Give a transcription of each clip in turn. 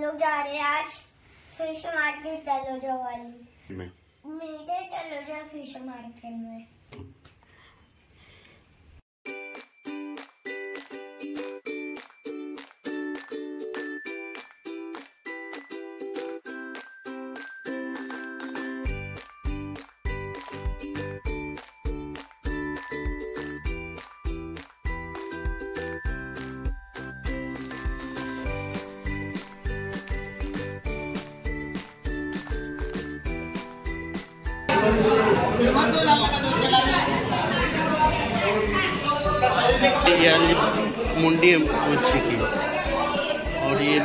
हम लोग जा रहे हैं आज फिश मार्केट तलोजा वाली। मिलते हैं तलोजा फिश मार्केट में। मुंडी मच्छी की और ये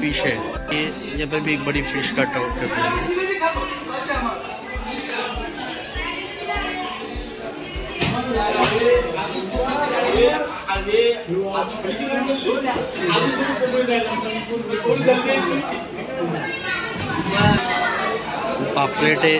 फिश है। ये यहाँ पे भी एक बड़ी फिश का टॉप करते हैं। पापलेट है,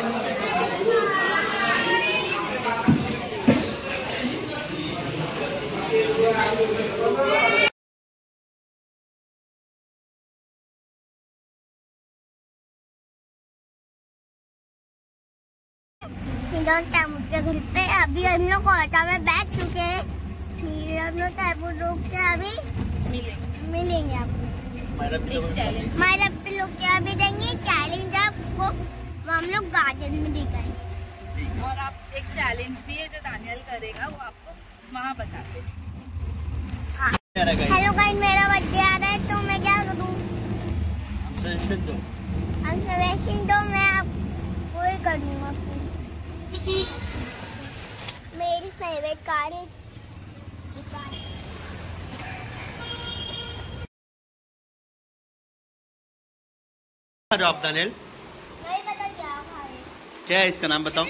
घर पे अभी हम लोग ऑटो में बैठ चुके हैं। हम लोग टाइपुर रोक के अभी मिलेंगे आपको। हमारे अपने लोग के अभी देंगे चैलेंज आपको, वो हम लोग गार्डन में दिखाएंगे। और आप एक चैलेंज भी है जो दानियल करेगा, वो आपको वहाँ बताते हैं। हेलो गाइस, मेरा बर्थडे आ रहा है तो मैं क्या करूँ? दो मैं आपको ही करूँगा। मेरी फेवरेट कार है। आप दानियल नहीं पता क्या है इसका नाम? बताओ,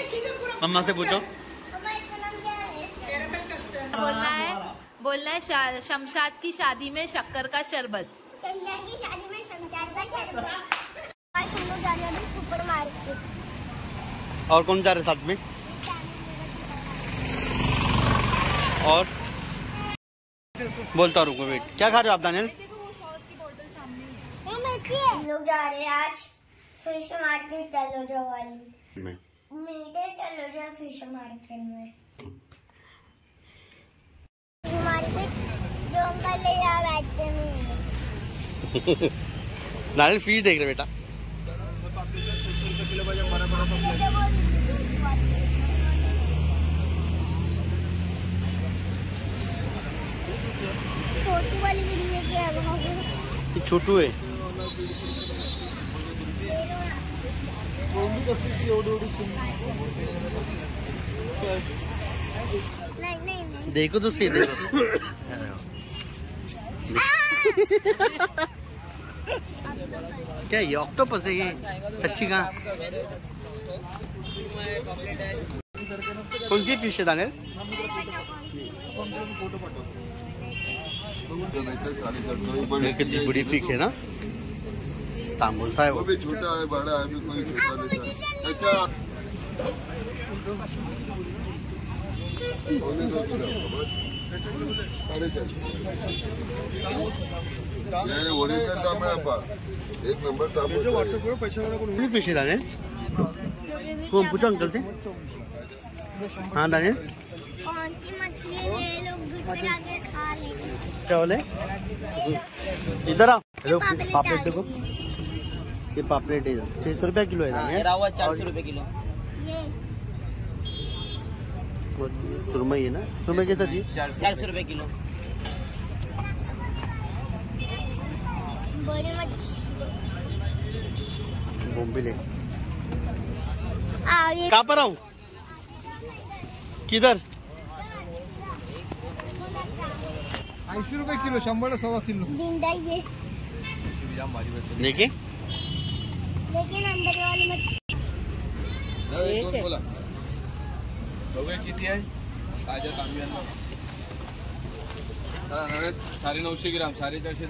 मम्मा से पूछो। मम्मा इसका नाम क्या है? बोलना है शमशाद की शादी में शक्कर का शरबत। शमशाद की शादी में शमशाद का शरबत। आज हम लोग जा रहे हैं सुपरमार्केट। और कौन जा रहे साथ में? और बोलता रुको, वेट। क्या खा रहे हो आप दानियल? हम लोग जा रहे हैं आज फिश मार्केट तलोजा वाली। मिलते हैं तलोजा फिश मार्केट में। मार्केट जो हम पहले यहाँ बैठते हैं। दानियल फिश देख रहे बेटा। छोटू है। देखो तो सही, देखो। क्या ये ऑक्टोपस है? ये सच्ची का कौन सी फिश है दानियल? कितनी बड़ी फिश है ना। तांबुलता है वो भी, छोटा है बड़ा है भी, कोई नहीं। अच्छा एक नंबर था। मुझे व्हाट्सएप करो पैसा वाला फिश है दानियल। तुम पूछो अंकल से। हाँ दानियल, कौन सी मछली है लोग घर पे आके खा लेंगे? चावल है। इधर आओ। पापलेट देखो, ये पापलेट है 600 रुपया किलो है दानियल। मेरा हुआ 400 रुपये किलो। ये सुरमई है ना, सुरमई कितना जी? 400 रुपये किलो। बड़ी मच्छी। बॉम्बे ले। कहाँ पर आओ? किधर? 250 रुपये किलो, 100 से 125 किलो। लेके? लेकिन अंदर वाली मच्छी। ग्राम 450 दवा। वाले से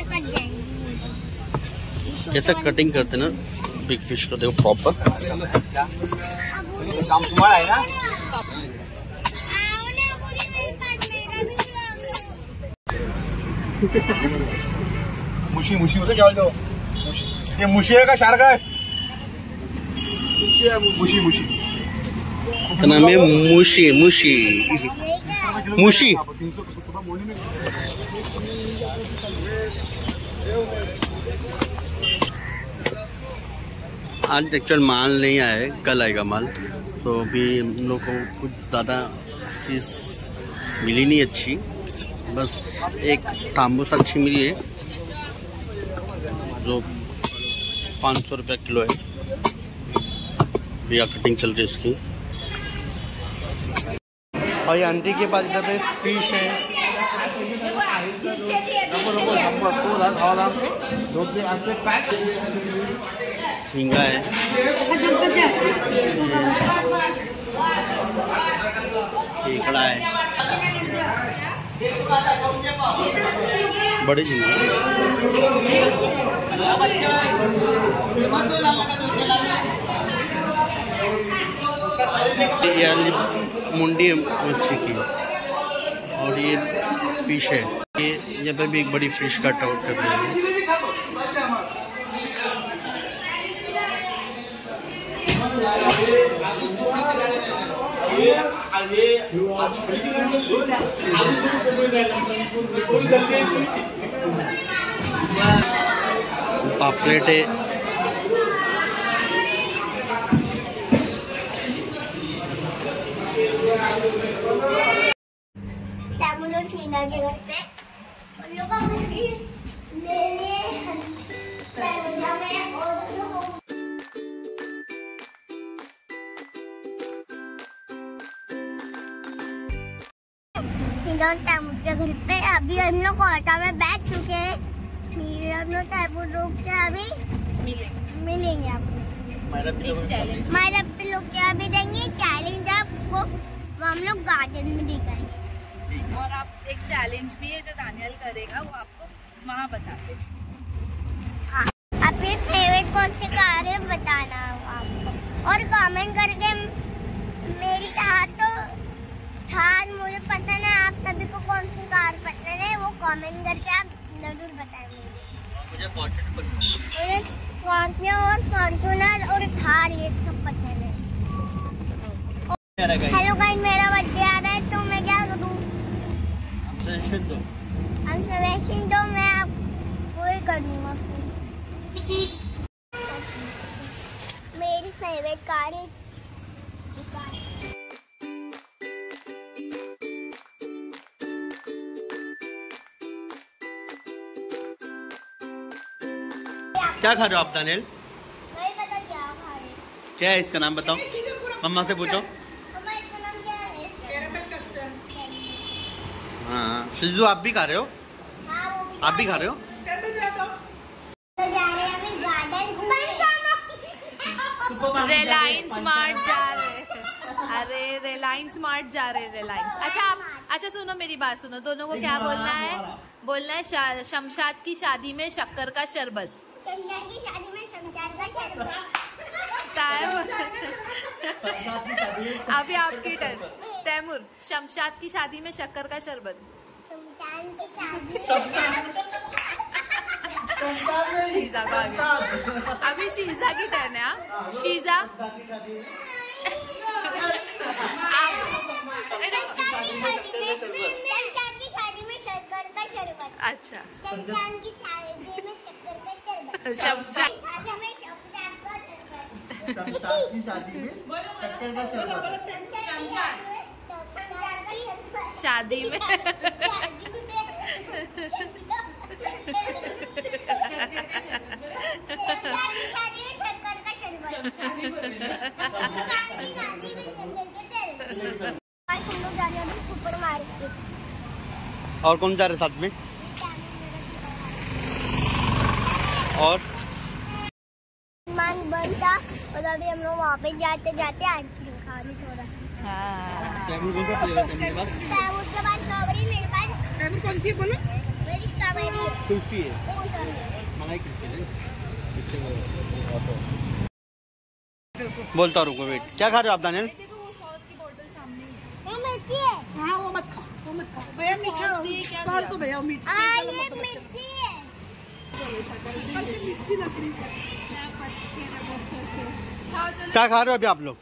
कट जाएंगे। कैसा कटिंग करते ना बिग फिश को देखो प्रॉपर है ना। मुशी मुशी होते क्या बोलते हो? ये मुशी है का शार्क है? मुशी मुशी का नाम है मुशी मुशी मुशी। आज एक्चुअल माल नहीं आया है, कल आएगा माल। तो अभी हम लोग को कुछ ज़्यादा चीज़ मिली नहीं अच्छी, बस एक तांबूस अच्छी मिली है जो 500 रुपये किलो है। भैया कटिंग चल रही है इसकी। और ये आंटी के पास इधर पे फिश है। झींगा है, खेकड़ा है, बड़ी झींगा। मुंडी मच्छी की और ये फिश है। यहाँ पे भी एक बड़ी फिश का टॉप कर रहे हैं। पापलेट है, मुझे घर पे। अभी हम लोग ऑटो में बैठ चुके हैं। हम लोग टाइपुर लोग के अभी मिलेंगे आपको। मायरा पे लोग के अभी देंगे चैलेंज आपको, वो हम लोग गार्डन में दिखाएंगे। और आप एक चैलेंज भी है जो दानियल करेगा, वो आपको वहाँ बता देगा। आपकी फेवरेट कौन सी कार है बताना आपको, और कमेंट करके मेरी थार मुझे पसंद है। आप सभी को कौन सी कार पसंद है वो कमेंट करके आप जरूर बताएं मुझे। मुझे फॉर्च्यूनर और फॉर्च्यूनर और थार ये सब पसंद है। हेलो गाइस, मेरा बर्थडे आ रहा है तो मैं क्या करूँ? हम सजेशन दो, मैं आपको ही करूँगा। मेरी फेवरेट कार है। क्या खा रहे हो आप दानियल? नहीं पता क्या खा रहे हैं। क्या है इसका नाम बताओ? मम्मा से पूछो। मम्मा इसका नाम क्या है? Caramel custard. हाँ शिजू, आप भी खा रहे हो? हाँ वो भी। आप भी खा रहे हो? तो जा रहे हैं अभी गार्डन। रिलायंस मार्ट जा रहे। अरे रिलायंस मार्ट जा रहे, रिलायंस। अच्छा आप, अच्छा सुनो मेरी बात सुनो, दोनों को क्या बोलना है? बोलना है शमशाद की शादी में शक्कर का शरबत। शमशाद की शादी में शमशाद का शरबत। अभी आपकी टर्न तैमूर। शमशाद की शादी में शक्कर का शरबत। शमशाद की शादी। शीजा का अभी शीजा की टर्न है। आप शीजा, शमशाद की शादी में शक्कर का शरबत। अच्छा, शमशाद की शादी में शादी में और कौन जा रहे साथ में? और मान बनता। और अभी हम लोग वापस जाते जाते आइसक्रीम खाने थोड़ा। हाँ तैमूर बोल रहा है, तैमूर बस तैमूर के बाद स्ट्रॉबेरी मेरे पास। तैमूर कौन सी बोलो? मेरी स्ट्रॉबेरी कुल्फी है। मंगाई कुल्फी ले। बोलता रुको वेट। क्या खा रहे हो आप दानियल? हाँ वो मत खाओ, वो मत खाओ भैया, मीठा तो भैया मीठा है। क्या खा रहे हो अभी आप लोग?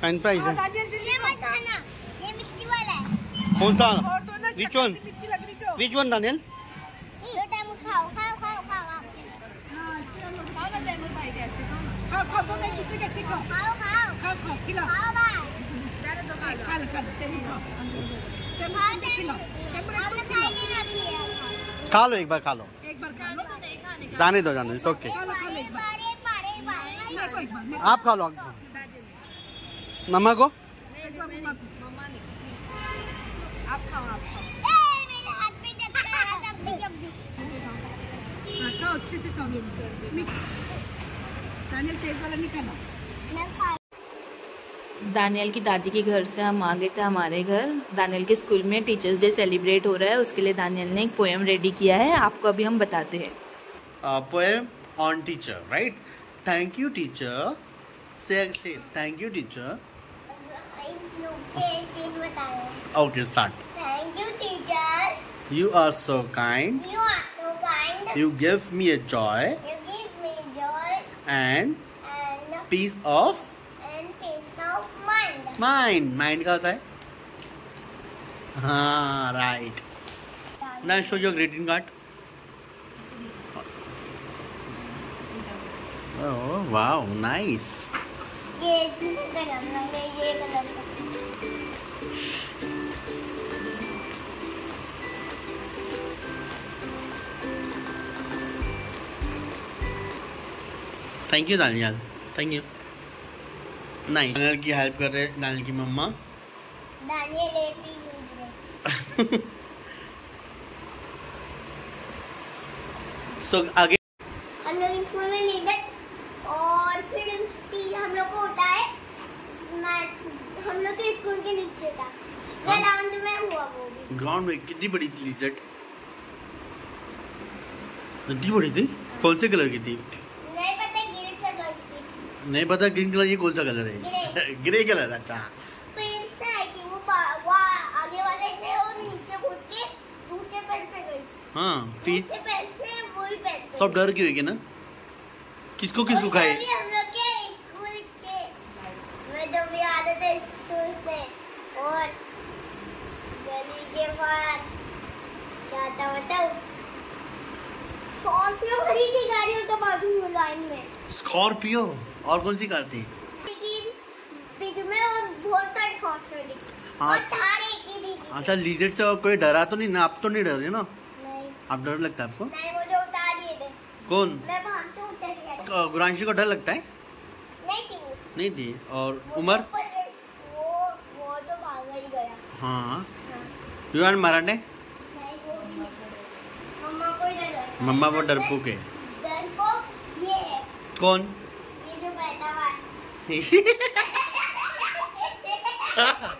फ्रेंच फ्राइज है। कौन सा? Which one? Which one Daniyal? खा लो एक बार, खा लो जाने दो, जाने दो। ओके आप खा लो। मम्मा को दानियल की दादी के घर से हम आ गए थे हमारे घर। दानियल के स्कूल में टीचर्स डे सेलिब्रेट हो रहा है, उसके लिए दानियल ने एक पोएम रेडी किया है, आपको अभी हम बताते हैं। Poem on teacher, right? Thank you teacher, say thank you teacher. Okay start. Thank you teacher, you are so kind, you give me a joy, you give me joy and peace of mind. mind ka hota hai, ha right. Now show your greeting card. Oh wow, nice. ye kalam thank you Daniyal, thank you. नहीं दानियल की help कर रहे हैं Daniel की मम्मा। सो आगे हम लोग school में लेते और फिर हम लोग को होता है मैच, हम लोग के स्कूल के नीचे था ग्राउंड में हुआ वो भी। ग्राउंड में कितनी बड़ी थी लिजर्ड, कितनी बड़ी थी? कौन से कलर की थी? नहीं पता ग्रीन कलर, ये कौन सा कलर है? Grey colour. अच्छा हाँ फिर सब डर क्यों है ना? किसको किसको खाए? हम लोग के स्कूल के मैं जब भी आते थे स्कूल से और गली के पास जाता बताओ स्कॉर्पियो भरी थी गाड़ियों के बाजू में लाइन में। स्कॉर्पियो और कौन सी कार थी? अच्छा लीजेट से कोई डरा तो नहीं ना? आप तो नहीं डर रहे ना? नहीं। आप डर लगता है आपको? नहीं मुझे उतार दिए थे। कौन? मैं भागते उतर। गुरांशी को डर लगता है? नहीं थी। और उमर? वो तो भाग ही गया। हाँ युवान मराठे मम्मा वो डरपोक है। कौन? Ha ha ha ha ha!